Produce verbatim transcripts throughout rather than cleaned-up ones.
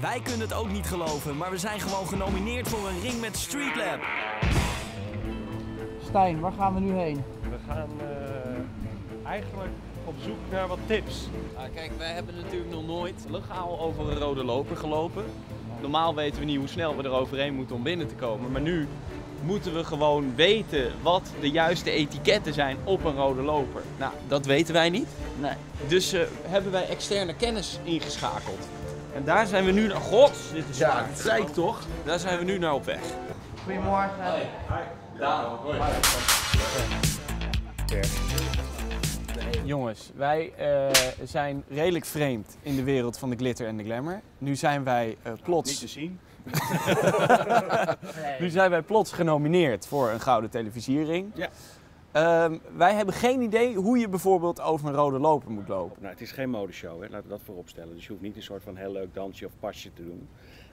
Wij kunnen het ook niet geloven, maar we zijn gewoon genomineerd voor een ring met Streetlab. Stijn, waar gaan we nu heen? We gaan uh, eigenlijk op zoek naar wat tips. Uh, kijk, wij hebben natuurlijk nog nooit legaal over een rode loper gelopen. Normaal weten we niet hoe snel we er overheen moeten om binnen te komen, maar nu moeten we gewoon weten wat de juiste etiketten zijn op een rode loper. Nou, dat weten wij niet. Nee. Dus uh, hebben wij externe kennis ingeschakeld. En daar zijn we nu naar... Gods, dit is ja, het lijkt toch? Daar zijn we nu naar op weg. Goedemorgen. Hoi. Hi. Daan. Hoi. Jongens, wij uh, zijn redelijk vreemd in de wereld van de glitter en de glamour. Nu zijn wij uh, plots... Niet te zien. Nu zijn wij plots genomineerd voor een gouden televizierring. Ja. Um, wij hebben geen idee hoe je bijvoorbeeld over een rode loper moet lopen. Nou, het is geen modeshow, hè? Laten we dat vooropstellen. Dus je hoeft niet een soort van heel leuk dansje of pasje te doen.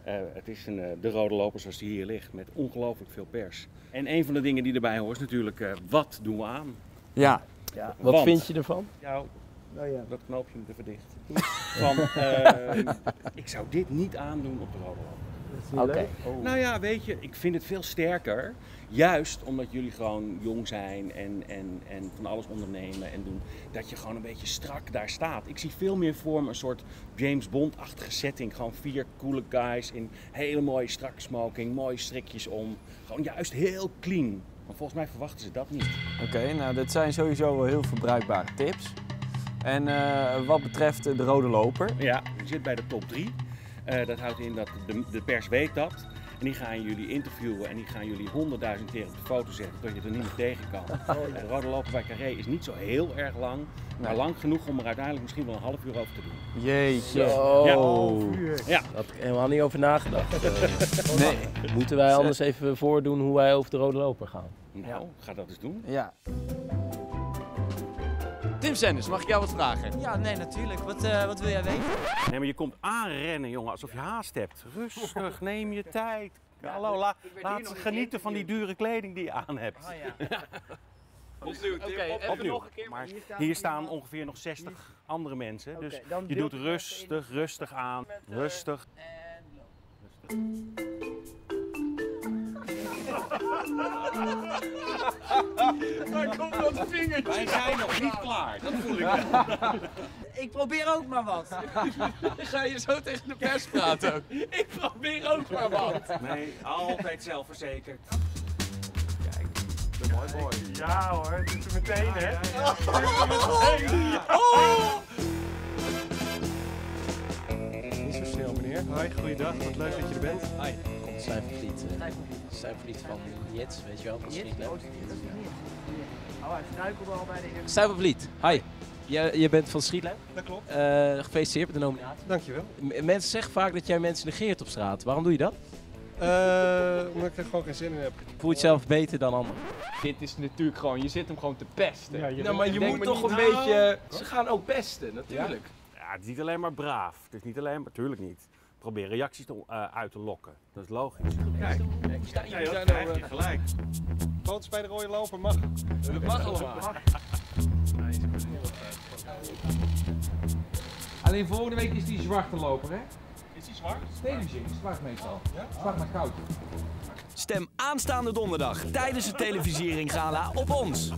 Uh, het is een, uh, de rode loper zoals die hier ligt, met ongelooflijk veel pers. En een van de dingen die erbij hoort is natuurlijk, uh, wat doen we aan? Ja, ja. Wat Want, vind je ervan? Jou, nou ja, dat knoopje moet even dicht. Van, uh, ik zou dit niet aandoen op de rode loper. Okay. Oh. Nou ja, weet je, ik vind het veel sterker, juist omdat jullie gewoon jong zijn en, en, en van alles ondernemen en doen, dat je gewoon een beetje strak daar staat. Ik zie veel meer voor me een soort James Bond-achtige setting, gewoon vier coole guys in hele mooie strakke smoking, mooie strikjes om, gewoon juist heel clean. Want volgens mij verwachten ze dat niet. Oké, okay, nou dat zijn sowieso wel heel veel bruikbare tips. En uh, wat betreft de rode loper? Ja, je zit bij de top drie. Uh, dat houdt in dat de, de pers weet dat. En die gaan jullie interviewen en die gaan jullie honderdduizend keer op de foto zetten tot je er niet meer tegen kan. Oh, ja. De rode loper bij Carré is niet zo heel erg lang, maar nee. lang genoeg om er uiteindelijk misschien wel een half uur over te doen. Jeetje. Oh. Ja. Oh. Ja. Daar had ik helemaal niet over nagedacht. Uh, nee. Moeten wij anders even voordoen hoe wij over de rode loper gaan? Nou, ja. Ga dat eens doen. Ja. Tim Senders, mag ik jou wat vragen? Ja, nee, natuurlijk. Wat, uh, wat wil jij weten? Nee, maar je komt aanrennen, jongen, alsof je haast hebt. Rustig, neem je tijd. Ja, hallo, la, laat ze genieten van die dure kleding die je aan hebt. Oh, ja. Opnieuw, Tim. Okay, Op, opnieuw. Nog een keer, maar hier staan, hier staan ongeveer nog zestig andere mensen. Okay, dus je doet rustig, rustig aan. Met, rustig. En loop. Daar komt dat vingertje. Wij zijn nog niet klaar, dat voel ik wel. Ik probeer ook maar wat. Ga je zo tegen de pers praten ook? Ik probeer ook maar wat. Nee, altijd zelfverzekerd. Kijk, de mooi boy. Ja hoor, het is er meteen hè. Ja, ja, ja. Ja. Oh. Niet zo snel meneer. Hoi, goeiedag. Wat leuk dat je er bent. Hi. Stuyver-Vliet. Stuyver-Vliet van Jets, weet je wel, van Streetlab. Oh, hij struikelde al bij de eerste. Stuyver-Vliet, hi. Jij, jij bent van Schietlijn? Dat klopt. Uh, gefeliciteerd met de nominatie. Dankjewel. M mensen zeggen vaak dat jij mensen negeert op straat. Waarom doe je dat? Uh, omdat ik er gewoon geen zin in heb. Voel je het zelf beter dan anderen? Dit is natuurlijk gewoon, je zit hem gewoon te pesten. Ja, je nou, maar je moet toch een nou. beetje... Ze gaan ook pesten, natuurlijk. Ja? ja, het is niet alleen maar braaf. Het is niet alleen maar... Tuurlijk niet. Probeer reacties te, uh, uit te lokken. Dat is logisch. Kijk, Stijn, jullie zijn er gelijk. Foto's bij de rode loper mag. Dat mag allemaal. Alleen volgende week is die zwarte loper, hè? Is die zwart? Televizierring is zwart meestal. Zwart maar koud. Stem aanstaande donderdag tijdens het Televizierring Gala op ons.